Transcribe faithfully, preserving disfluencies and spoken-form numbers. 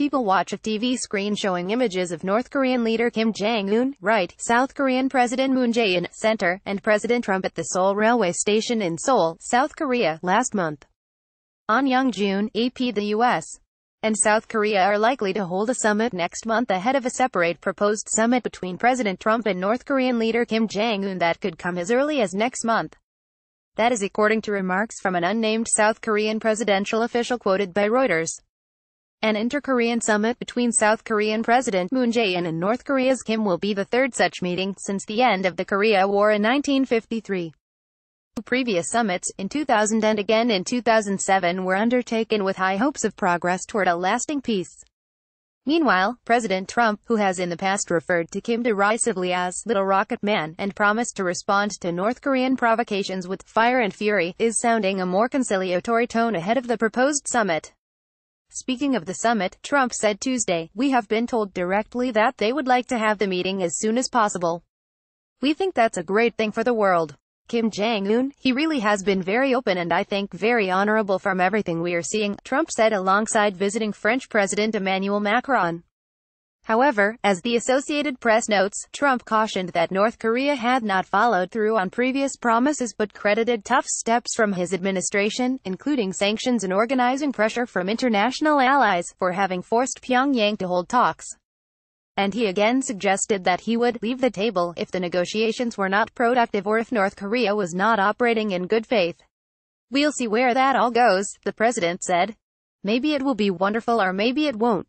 People watch a T V screen showing images of North Korean leader Kim Jong-un, right, South Korean President Moon Jae-in, center, and President Trump at the Seoul Railway Station in Seoul, South Korea, last month. On Young-jun, A P. The U S and South Korea are likely to hold a summit next month ahead of a separate proposed summit between President Trump and North Korean leader Kim Jong-un that could come as early as next month. That is according to remarks from an unnamed South Korean presidential official quoted by Reuters. An inter-Korean summit between South Korean President Moon Jae-in and North Korea's Kim will be the third such meeting since the end of the Korea War in nineteen fifty-three. Two previous summits, in two thousand and again in two thousand seven, were undertaken with high hopes of progress toward a lasting peace. Meanwhile, President Trump, who has in the past referred to Kim derisively as Little Rocket Man and promised to respond to North Korean provocations with fire and fury, is sounding a more conciliatory tone ahead of the proposed summit. Speaking of the summit, Trump said Tuesday, "We have been told directly that they would like to have the meeting as soon as possible. We think that's a great thing for the world. Kim Jong-un, he really has been very open and I think very honorable from everything we are seeing," Trump said alongside visiting French President Emmanuel Macron. However, as the Associated Press notes, Trump cautioned that North Korea had not followed through on previous promises but credited tough steps from his administration, including sanctions and organizing pressure from international allies, for having forced Pyongyang to hold talks. And he again suggested that he would leave the table if the negotiations were not productive or if North Korea was not operating in good faith. "We'll see where that all goes," the president said. "Maybe it will be wonderful or maybe it won't.